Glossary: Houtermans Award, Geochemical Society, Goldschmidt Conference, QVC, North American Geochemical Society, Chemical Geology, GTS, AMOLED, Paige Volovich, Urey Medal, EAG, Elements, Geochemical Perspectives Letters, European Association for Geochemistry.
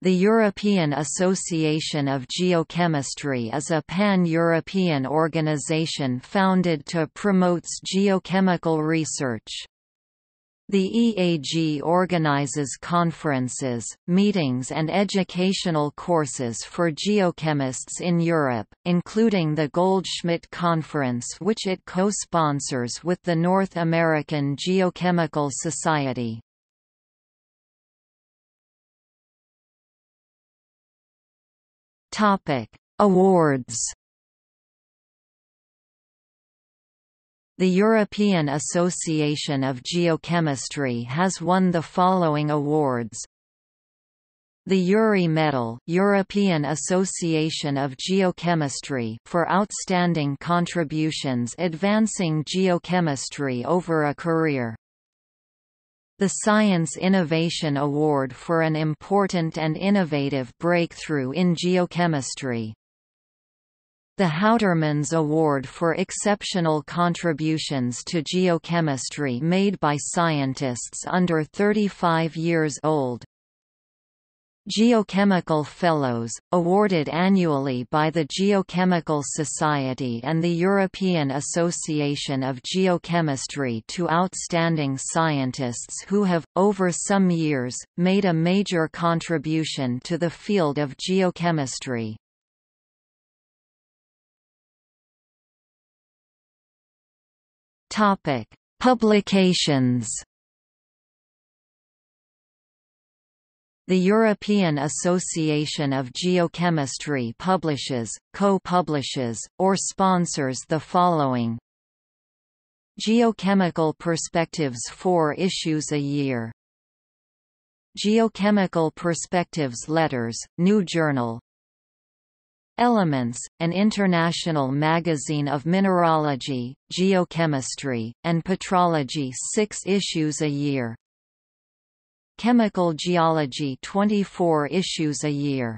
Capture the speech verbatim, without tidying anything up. The European Association of Geochemistry is a pan-European organization founded to promote geochemical research. The E A G organizes conferences, meetings and educational courses for geochemists in Europe, including the Goldschmidt Conference, which it co-sponsors with the North American Geochemical Society. Topic: Awards. The European Association of Geochemistry has won the following awards: the Urey Medal, European Association of Geochemistry, for outstanding contributions advancing geochemistry over a career. The Science Innovation Award for an important and innovative breakthrough in geochemistry. The Houtermans Award for exceptional contributions to geochemistry made by scientists under thirty-five years old. Geochemical Fellows, awarded annually by the Geochemical Society and the European Association of Geochemistry to outstanding scientists who have, over some years, made a major contribution to the field of geochemistry. Publications. The European Association of Geochemistry publishes, co-publishes, or sponsors the following: Geochemical Perspectives, four issues a year; Geochemical Perspectives Letters, new journal; Elements, an international magazine of mineralogy, geochemistry, and petrology, six issues a year; Chemical Geology, twenty-four issues a year.